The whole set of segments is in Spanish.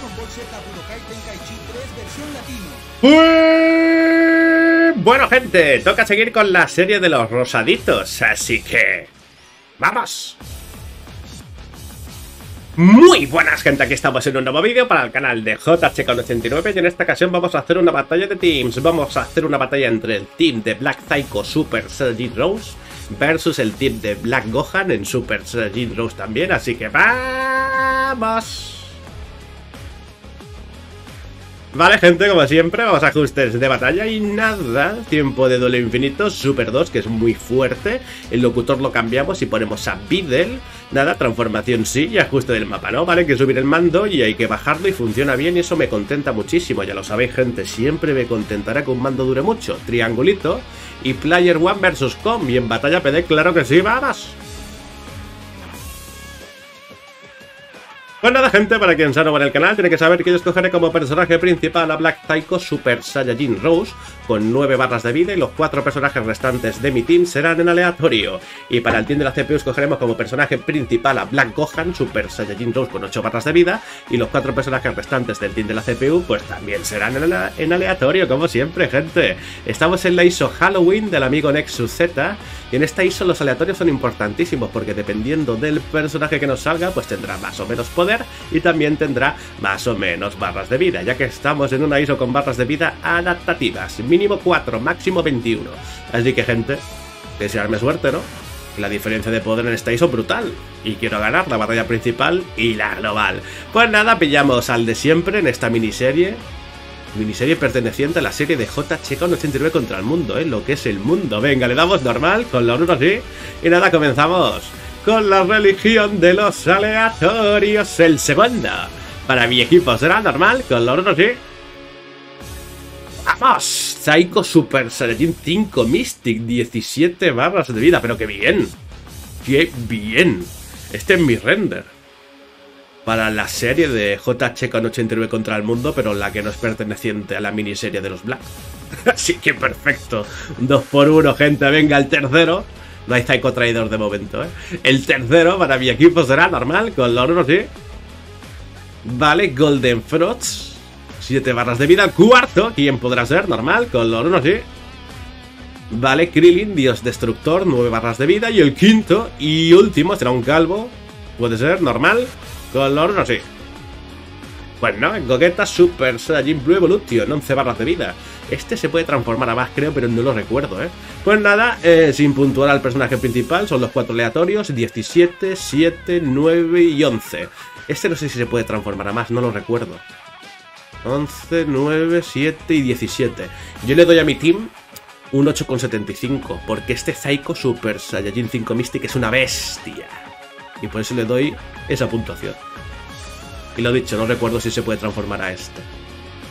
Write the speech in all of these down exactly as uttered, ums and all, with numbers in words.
Dragon Ball Z Budokai Tenkaichi tres versión latino. Bueno, gente, toca seguir con la serie de los rosaditos, así que ¡vamos! Muy buenas, gente, aquí estamos en un nuevo vídeo para el canal de J H K uno ochenta y nueve y en esta ocasión vamos a hacer una batalla de teams. Vamos a hacer una batalla entre el team de Black Zaiko Super Saiyajin Rose versus el team de Black Gohan en Super Saiyajin Rose también, así que ¡vamos! Vale, gente, como siempre, vamos a ajustes de batalla y nada, tiempo de duelo infinito, Super dos, que es muy fuerte, el locutor lo cambiamos y ponemos a Videl, nada, transformación sí y ajuste del mapa, ¿no? Vale, hay que subir el mando y hay que bajarlo y funciona bien y eso me contenta muchísimo, ya lo sabéis, gente, siempre me contentará que un mando dure mucho, triangulito y Player One versus Com y en batalla P D, claro que sí, vamos. Pues nada, gente, para quien sea nuevo en el canal, tiene que saber que yo escogeré como personaje principal a Black Zaiko Super Saiyajin Rose con nueve barras de vida y los cuatro personajes restantes de mi team serán en aleatorio. Y para el team de la C P U escogeremos como personaje principal a Black Gohan Super Saiyajin Rose con ocho barras de vida y los cuatro personajes restantes del team de la C P U pues también serán en aleatorio, como siempre, gente. Estamos en la I S O Halloween del amigo Nexus Z y en esta I S O los aleatorios son importantísimos porque dependiendo del personaje que nos salga pues tendrá más o menos poder y también tendrá más o menos barras de vida, ya que estamos en una I S O con barras de vida adaptativas, mínimo cuatro, máximo veintiuno, así que, gente, desearme suerte, ¿no? La diferencia de poder en esta I S O brutal y quiero ganar la batalla principal y la global. Pues nada, pillamos al de siempre en esta miniserie miniserie perteneciente a la serie de J H K uno ochenta y nueve contra el mundo, ¿eh? Lo que es el mundo. Venga, le damos normal, con los unos sí, y nada, comenzamos con la religión de los aleatorios. El segundo para mi equipo será normal, con los otros sí. ¡Vamos! Zaiko Super Saiyajin cinco Mystic, diecisiete barras de vida, pero qué bien, qué bien. Este es mi render para la serie de J H K uno ochenta y nueve contra el mundo, pero la que no es perteneciente a la miniserie de los Black. Así que perfecto, dos por uno, gente. Venga, el tercero. No hay Zaiko traidor de momento, ¿eh? El tercero para mi equipo será normal, con los unos sí. Vale, golden frogs, siete barras de vida. El cuarto, ¿quién podrá ser? Normal, con los unos sí. Vale, Krillin dios destructor, nueve barras de vida. Y el quinto y último será un calvo. Puede ser, normal, con los unos sí. Pues no, Gogeta Super Saiyajin Blue Evolution, once barras de vida. Este se puede transformar a más, creo, pero no lo recuerdo, ¿eh? Pues nada, eh, sin puntuar al personaje principal, son los cuatro aleatorios, diecisiete, siete, nueve y once. Este no sé si se puede transformar a más, no lo recuerdo. once, nueve, siete y diecisiete. Yo le doy a mi team un ocho coma setenta y cinco, porque este Zaiko Super Saiyajin cinco Mystic es una bestia. Y por eso le doy esa puntuación. Y lo dicho, no recuerdo si se puede transformar a este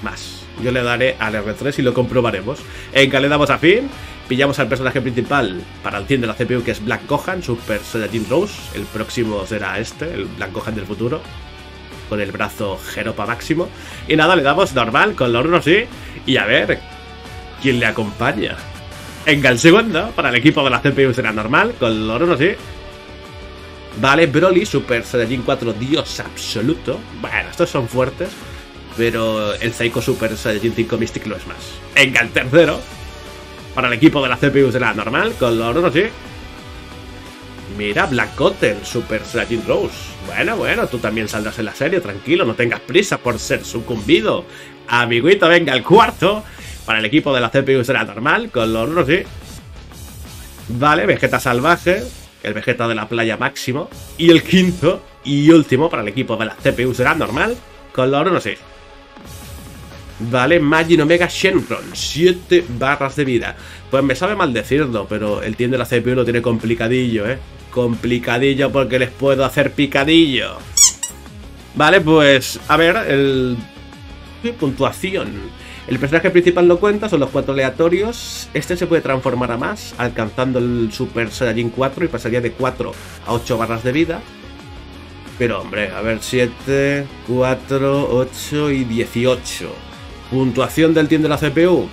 más. Yo le daré al R tres y lo comprobaremos. Venga, le damos a fin. Pillamos al personaje principal para el team de la C P U, que es Black Gohan Super Saiyajin Rose. El próximo será este, el Black Gohan del futuro, con el brazo jeropa máximo. Y nada, le damos normal, con los unos sí. Y a ver quién le acompaña. Venga, el segundo para el equipo de la C P U será normal, con los unos sí. Vale, Broly Super Saiyajin cuatro Dios absoluto. Bueno, estos son fuertes, pero el Zaiko Super Saiyajin cinco Mystic lo es más. Venga, el tercero para el equipo de la C P U será normal, con los unos sí. Mira, Black Cotton Super Saiyajin Rose. Bueno, bueno, tú también saldrás en la serie, tranquilo, no tengas prisa por ser sucumbido, amiguito. Venga, el cuarto para el equipo de la C P U será normal, con los unos sí. Vale, Vegeta Salvaje, el Vegeta de la playa máximo. Y el quinto y último para el equipo de la C P U será normal, con los unos sí. Vale, Magin Omega Shenron, siete barras de vida. Pues me sabe mal decirlo, pero el team de la C P U lo tiene complicadillo, ¿eh? Complicadillo, porque les puedo hacer picadillo. Vale, pues a ver, el... ¿qué puntuación? El personaje principal no cuenta, son los cuatro aleatorios. Este se puede transformar a más, alcanzando el Super Saiyajin cuatro y pasaría de cuatro a ocho barras de vida. Pero hombre, a ver, siete, cuatro, ocho y dieciocho. Puntuación del team de la C P U,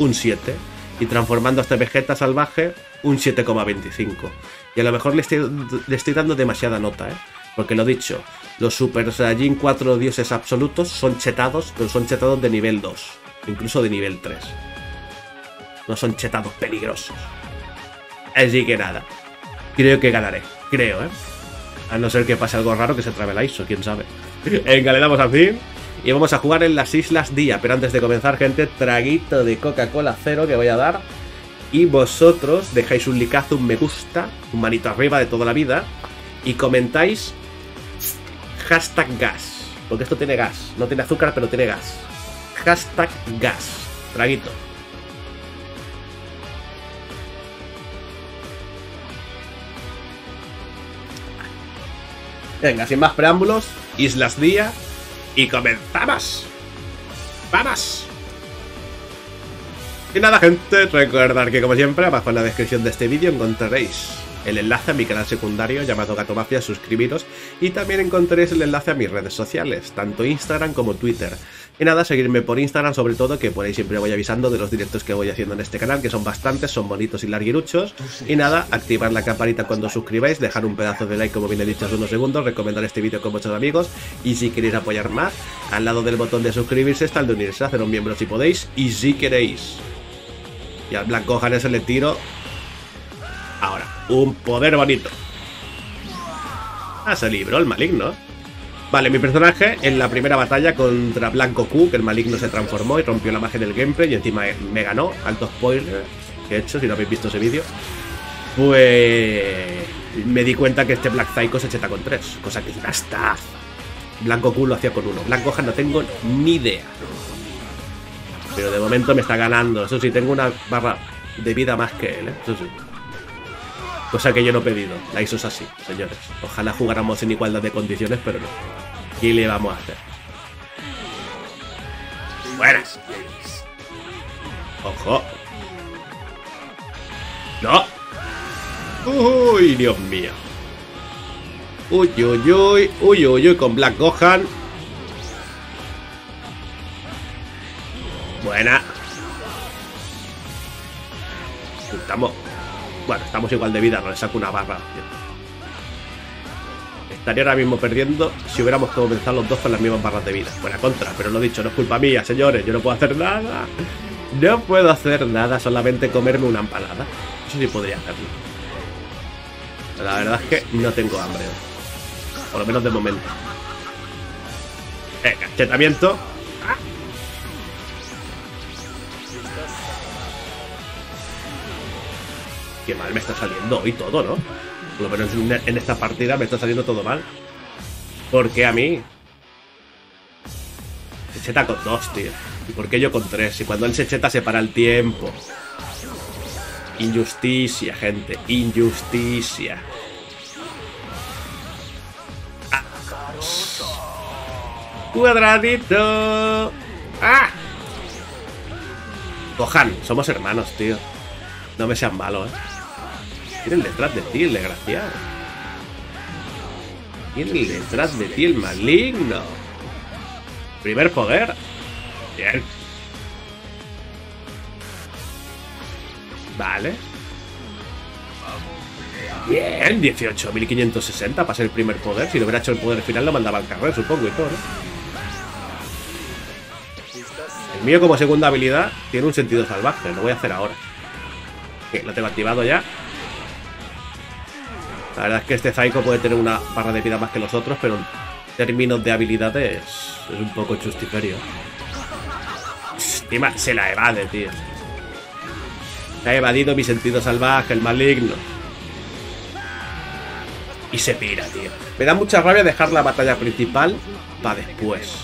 un siete. Y transformando a este Vegeta Salvaje, un siete coma veinticinco. Y a lo mejor le estoy, le estoy dando demasiada nota, ¿eh? Porque lo dicho, los Super Saiyajin cuatro dioses absolutos son chetados, pero son chetados de nivel dos, incluso de nivel tres. No son chetados peligrosos. Así que nada, creo que ganaré, creo, ¿eh? A no ser que pase algo raro, que se trabe la I S O, quién sabe. Venga, le damos al fin. Y vamos a jugar en las Islas Día. Pero antes de comenzar, gente, traguito de Coca-Cola cero que voy a dar. Y vosotros dejáis un likazo, un me gusta, un manito arriba de toda la vida. Y comentáis hashtag gas. Porque esto tiene gas. No tiene azúcar, pero tiene gas. Hashtag gas. Traguito. Venga, sin más preámbulos, Islas Día y comenzamos. ¡Vamos! Y nada, gente, recordad que como siempre, abajo en la descripción de este vídeo encontraréis el enlace a mi canal secundario llamado Gatomafia, suscribiros, y también encontraréis el enlace a mis redes sociales, tanto Instagram como Twitter. Y nada, seguirme por Instagram sobre todo, que por ahí siempre voy avisando de los directos que voy haciendo en este canal, que son bastantes, son bonitos y larguiruchos. Y nada, activar la campanita cuando os suscribáis, dejar un pedazo de like como bien he dicho hace unos segundos, recomendar este vídeo con vuestros amigos, y si queréis apoyar más, al lado del botón de suscribirse está el de unirse, haceros miembros si podéis, y si queréis. Y al Black Goten se le tiro ahora un poder bonito. Ah, se libró el maligno. Vale, mi personaje en la primera batalla contra Black Goku, que el maligno se transformó y rompió la magia del gameplay y encima me ganó, alto spoiler que he hecho si no habéis visto ese vídeo, pues me di cuenta que este Black Zaiko se cheta con tres, cosa que es una estafa. Black Goku lo hacía con uno, Black Gohan no tengo ni idea, pero de momento me está ganando. Eso sí, tengo una barra de vida más que él, ¿eh? Eso sí. Cosa que yo no he pedido. La I S O es así, señores. Ojalá jugáramos en igualdad de condiciones, pero no. ¿Qué le vamos a hacer? ¡Buenas! ¡Ojo! ¡No! ¡Uy, Dios mío! ¡Uy, uy, uy! ¡Uy, uy, uy! Con Black Gohan. ¡Buena! Estamos... Bueno, estamos igual de vida, no le saco una barra. Estaría ahora mismo perdiendo si hubiéramos comenzado los dos con las mismas barras de vida. Buena contra, pero lo dicho, no es culpa mía, señores. Yo no puedo hacer nada. No puedo hacer nada, solamente comerme una empanada. Eso sí podría hacerlo. La verdad es que no tengo hambre. Por lo menos de momento. Eh, cachetamiento. ¡Ah! Qué mal me está saliendo hoy todo, ¿no? Por lo menos en esta partida me está saliendo todo mal. ¿Por qué a mí? Se cheta con dos, tío. ¿Y por qué yo con tres? Y cuando él se cheta se para el tiempo. Injusticia, gente. Injusticia. Ah. ¡Cuadradito! ¡Ah! Gohan, somos hermanos, tío. No me sean malos, ¿eh? Tienen detrás de ti el desgraciado. Tienen detrás de ti el maligno. Primer poder. Bien. Vale. Bien, dieciocho mil quinientos sesenta para ser el primer poder. Si lo hubiera hecho el poder final lo mandaba al carrer, supongo, y todo, ¿no? El mío como segunda habilidad tiene un sentido salvaje. Lo voy a hacer ahora. Que lo tengo activado ya. La verdad es que este Zaiko puede tener una barra de vida más que los otros, pero en términos de habilidades es un poco chustiferio. Encima se la evade, tío. Se ha evadido mi sentido salvaje, el maligno. Y se pira, tío. Me da mucha rabia dejar la batalla principal para después.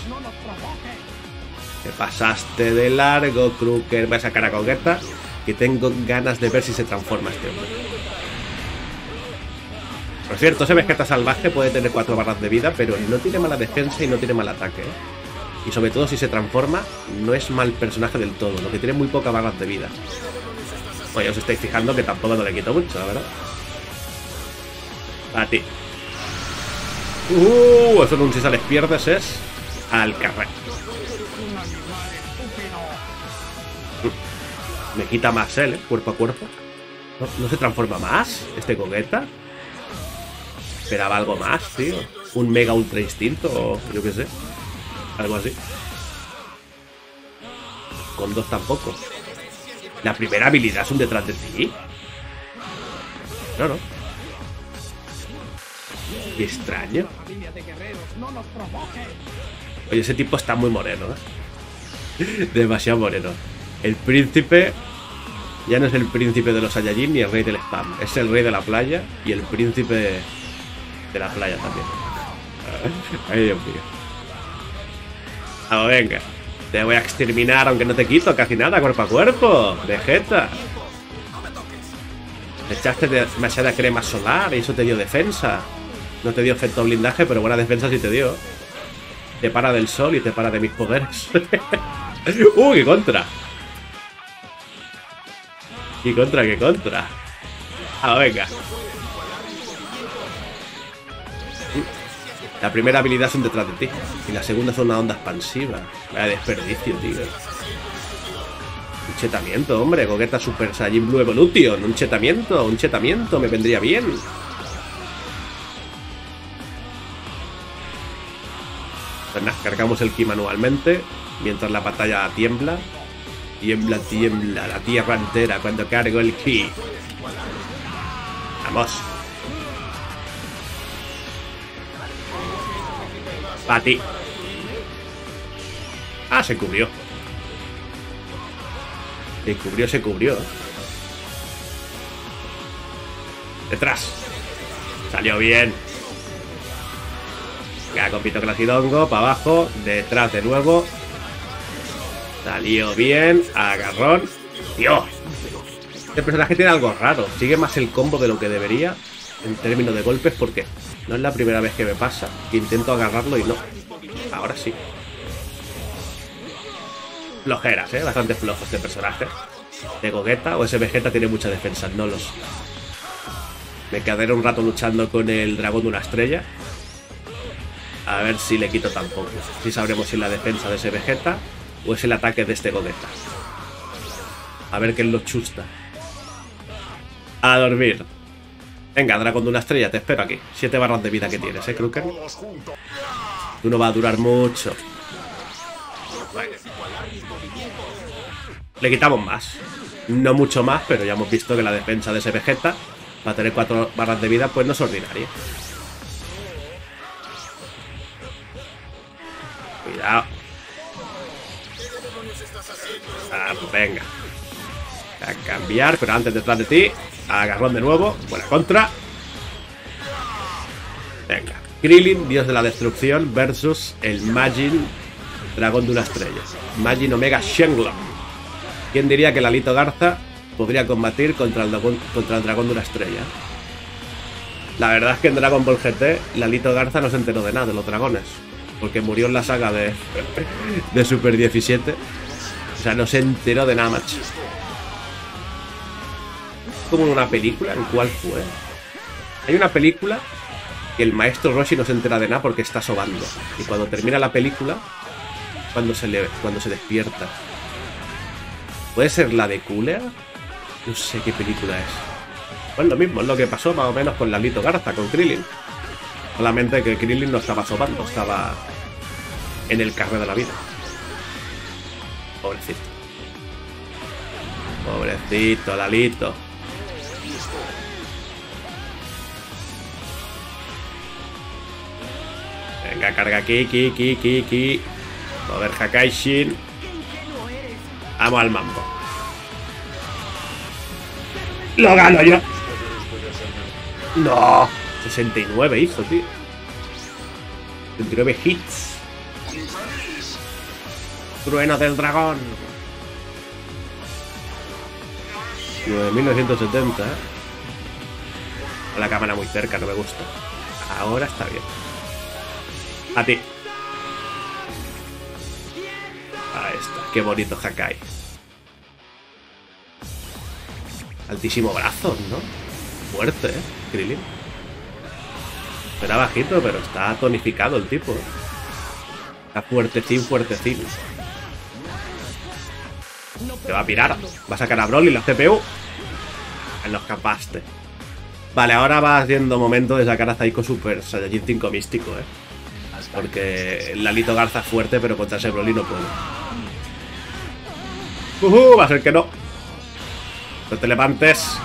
Te pasaste de largo, Krooker. Voy a sacar a Gogeta. Que tengo ganas de ver si se transforma este hombre. Por cierto, ese Vegeta Salvaje puede tener cuatro barras de vida, pero no tiene mala defensa y no tiene mal ataque, ¿eh? Y sobre todo si se transforma, no es mal personaje del todo, lo que tiene muy pocas barras de vida. Oye, os estáis fijando que tampoco no le quito mucho, la verdad. A ti. Uh, eso no, si sales pierdes es al carrer. Me quita más él, ¿eh? Cuerpo a cuerpo. ¿No, no se transforma más este Gogeta? Esperaba algo más, tío. un mega ultra instinto o yo qué sé, algo así. Con dos tampoco. La primera habilidad es un detrás de ti. No, no. Qué extraño. Oye, ese tipo está muy moreno, ¿eh? Demasiado moreno. El príncipe ya no es el príncipe de los Saiyajin ni el rey del spam. Es el rey de la playa y el príncipe de la playa también. Ay, Dios mío. Vamos, venga. Te voy a exterminar aunque no te quito casi nada, cuerpo a cuerpo. Vegeta. Echaste demasiada crema solar y eso te dio defensa. No te dio efecto blindaje, pero buena defensa sí te dio. Te para del sol y te para de mis poderes. ¡Uh, qué contra! ¡Qué contra, qué contra! Ah, venga. La primera habilidad son detrás de ti. Y la segunda son una onda expansiva. Vaya desperdicio, tío. Un chetamiento, hombre. Gogeta Super Saiyajin Blue Evolution. Un chetamiento, un chetamiento. Me vendría bien. Pues nada, cargamos el ki manualmente. Mientras la batalla tiembla. Tiembla, tiembla. La tierra entera cuando cargo el ki. Vamos. Pa' ti. Ah, se cubrió. Se cubrió, se cubrió. Detrás. Salió bien. Ya, compito clasidongo, para abajo. Detrás de nuevo. Salió bien. Agarrón. ¡Dios! Este personaje tiene algo raro. Sigue más el combo de lo que debería en términos de golpes, porque no es la primera vez que me pasa, que intento agarrarlo y no. Ahora sí. Flojeras, ¿eh? Bastante flojo este personaje. De Gogeta o ese Vegeta tiene mucha defensa, no los. Me quedaré un rato luchando con el dragón de una estrella. A ver si le quito tampoco. Si sabremos si es la defensa de ese Vegeta o es el ataque de este Gogeta. A ver qué lo chusta. A dormir. Venga, dragón de una estrella, te espero aquí. Siete barras de vida que tienes, ¿eh, Kruken? Tú no vas a durar mucho. Vale. Le quitamos más. No mucho más, pero ya hemos visto que la defensa de ese Vegeta para tener cuatro barras de vida, pues no es ordinaria. Cuidado. Ah, pues venga. A cambiar, pero antes detrás de ti. Agarrón de nuevo, buena contra. Venga, Krillin, dios de la destrucción, versus el Majin, dragón de una estrella, Magin Omega Shenlong. ¿Quién diría que el Alito Garza podría combatir contra el, dragón, contra el dragón de una estrella? La verdad es que en Dragon Ball G T el Alito Garza no se enteró de nada de los dragones, porque murió en la saga de, de Super diecisiete. O sea, no se enteró de nada, macho. Como en una película, ¿en cuál fue? Hay una película que el maestro Roshi no se entera de nada porque está sobando. Y cuando termina la película, cuando se, le, cuando se despierta. ¿Puede ser la de Kulea? No sé qué película es. Pues lo mismo, es lo que pasó más o menos con Alito Garza, con Krillin. Solamente que Krillin no estaba sobando, estaba en el carré de la vida. Pobrecito. Pobrecito, Alito. Venga, carga aquí, ki, ki, ki, ki. Poder Hakai Shin. Vamos al mambo. ¡Lo gano yo! ¡No! sesenta y nueve hizo, tío. sesenta y nueve hits. Trueno del dragón. nueve mil novecientos setenta. La cámara muy cerca, no me gusta. Ahora está bien. A ti. Ahí está. Qué bonito Hakai. Altísimo brazo, ¿no? Fuerte, ¿eh? Krillin. Era bajito, pero está tonificado el tipo. Está fuertecín, fuertecín. Te va a pirar. Va a sacar a Broly la C P U. No escapaste. Vale, ahora va haciendo momento de sacar a Zaiko Super Saiyajin cinco Místico, eh. Porque Lalito Garza es fuerte, pero contra ese Broly no puede. Uh-huh, va a ser que no. No te levantes.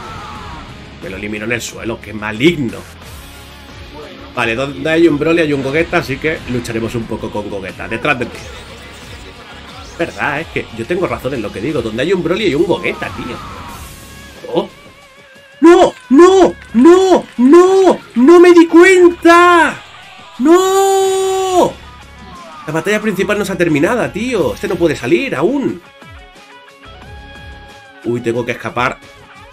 Me lo eliminó en el suelo, qué maligno. Vale, donde hay un Broly hay un Gogeta, así que lucharemos un poco con Gogeta. Detrás de ti. Verdad, es que yo tengo razón en lo que digo. Donde hay un Broly hay un Gogeta, tío. ¡Oh! ¡No! ¡No! ¡No! ¡No! ¡No me di cuenta! ¡No! La batalla principal no se ha terminado, tío. Este no puede salir aún. Uy, tengo que escapar.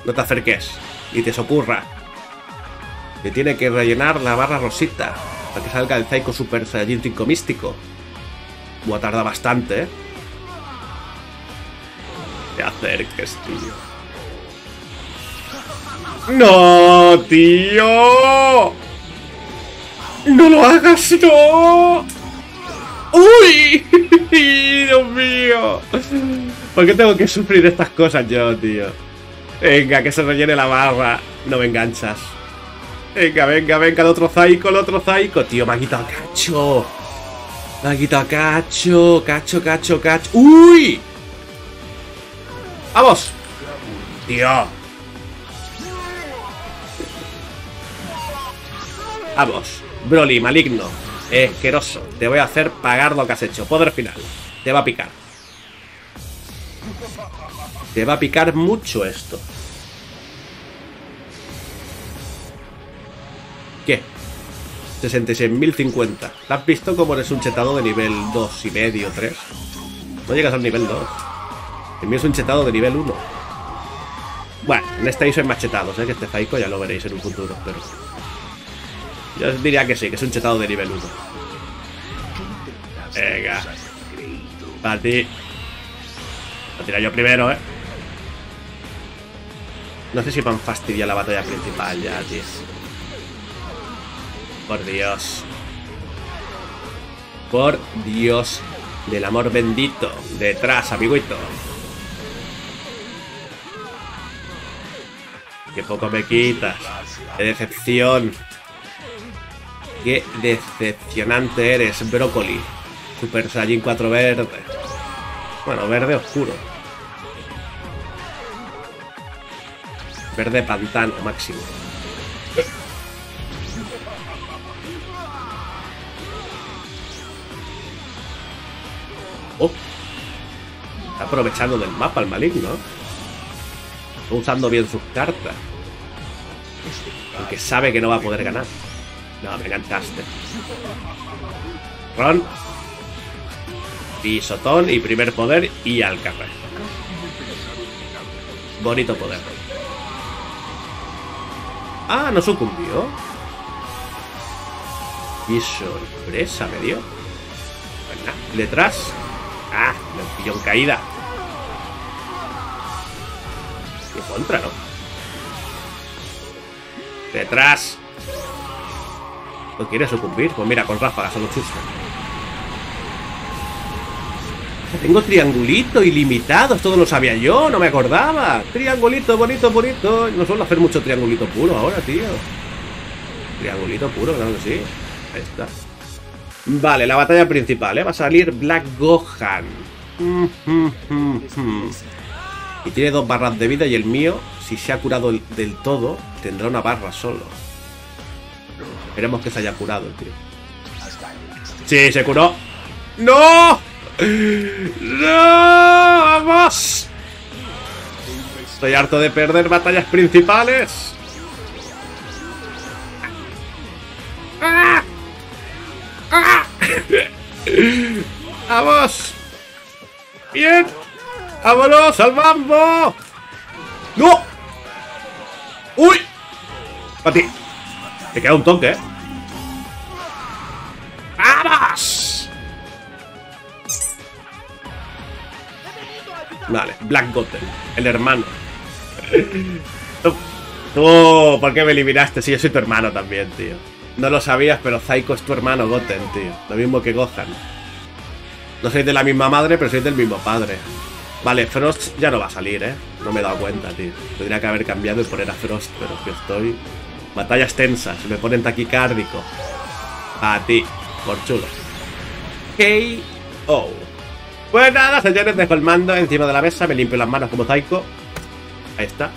No te acerques. Ni te socorra. Me tiene que rellenar la barra rosita para que salga el Zaiko Super Saiyajin cinco Místico. Buah, tarda bastante, ¿eh? Te acerques, tío. ¡No, tío! ¡No lo hagas, no! ¡Uy! ¡Dios mío! ¿Por qué tengo que sufrir estas cosas yo, tío? Venga, que se rellene la barra. No me enganchas. Venga, venga, venga, el otro Zaiko, el otro Zaiko. Tío, me ha quitado cacho. Me ha quitado cacho, cacho, cacho, cacho. ¡Uy! ¡Vamos! ¡Tío! ¡Vamos! Broly, maligno, asqueroso. Te voy a hacer pagar lo que has hecho. Poder final. Te va a picar. Te va a picar mucho esto. ¿Qué? sesenta y seis mil cincuenta. ¿Te has visto cómo eres un chetado de nivel dos y medio, tres? No llegas al nivel dos. El mío es un chetado de nivel uno. Bueno, en este hizo hay más chetados, ¿eh? Que este Zaiko ya lo veréis en un futuro, pero yo diría que sí, que es un chetado de nivel uno. Venga. Para ti. Lo tiro yo primero, ¿eh? No sé si me han fastidiado la batalla principal ya, tío. Por Dios. Por Dios del amor bendito. Detrás, amiguito. Qué poco me quitas. Qué decepción. Qué decepcionante eres, brócoli. Super Saiyajin cuatro verde. Bueno, verde oscuro. Verde pantano máximo. Oh. Está aprovechando del mapa el maligno. Está usando bien sus cartas. Aunque sabe que no va a poder ganar. No, me encantaste. Ron. Y sotón y primer poder y al carrer. Bonito poder. Ah, no sucumbió. Y sorpresa me dio. Venga, detrás. Ah, me pilló en caída. Y contra, ¿no? Detrás. ¿No quiere sucumbir? Pues mira, con ráfagas solo chusta. Tengo triangulito ilimitado, esto no lo sabía yo, no me acordaba. Triangulito, bonito, bonito. No suelo hacer mucho triangulito puro ahora, tío. Triangulito puro, claro que sí. Ahí está. Vale, la batalla principal, ¿eh? Va a salir Black Gohan. Mm, mm, mm, mm. Y tiene dos barras de vida y el mío, si se ha curado del todo, tendrá una barra solo. Esperemos que se haya curado, tío. Sí, se curó. ¡No! ¡No! ¡Vamos! Estoy harto de perder batallas principales. ¡Ah! ¡Ah! ¡Vamos! ¡Bien! ¡Vámonos al bambo! ¡No! ¡Uy! Para ti. Te queda un toque, ¿eh? ¡Vamos! Vale, Black Goten, el hermano. Tú, tú, ¿por qué me eliminaste? Sí, yo soy tu hermano también, tío. No lo sabías, pero Zaiko es tu hermano Goten, tío. Lo mismo que Gohan. No sois de la misma madre, pero sois del mismo padre. Vale, Frost ya no va a salir, ¿eh? No me he dado cuenta, tío. Tendría que haber cambiado y poner a Frost, pero que estoy Batallas tensas, me ponen taquicárdico. A ti, por chulo. K O. Pues nada, señores, dejo el mando encima de la mesa, me limpio las manos como Zaiko. Ahí está.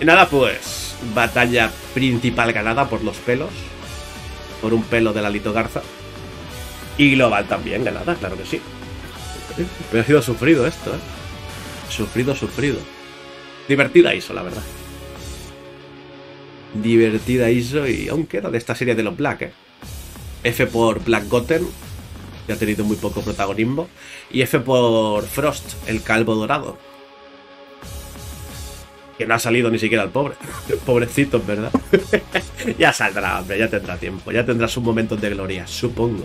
Y nada, pues batalla principal ganada por los pelos. Por un pelo de la litogarza. Y global también ganada, claro que sí. Pero ha sido sufrido esto, ¿eh? Sufrido, sufrido. Divertida I S O, la verdad. Divertida I S O y aún queda de esta serie de los Black, ¿eh? F por Black Goten, que ha tenido muy poco protagonismo. Y F por Frost, el calvo dorado. Que no ha salido ni siquiera el pobre. Pobrecito, en verdad. Ya saldrá, hombre, ya tendrá tiempo. Ya tendrá sus momentos de gloria, supongo.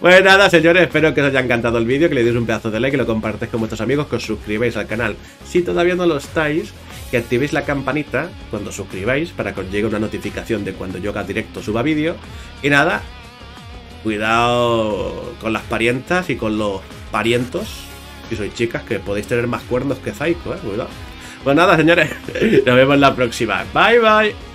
Pues nada, señores, espero que os haya encantado el vídeo, que le deis un pedazo de like, que lo compartáis con vuestros amigos, que os suscribáis al canal si todavía no lo estáis, que activéis la campanita cuando os suscribáis para que os llegue una notificación de cuando yo haga directo suba vídeo. Y nada, cuidado con las parientas y con los parientos, si sois chicas, que podéis tener más cuernos que Zaiko, eh, cuidado. Pues nada, señores, nos vemos la próxima. Bye, bye.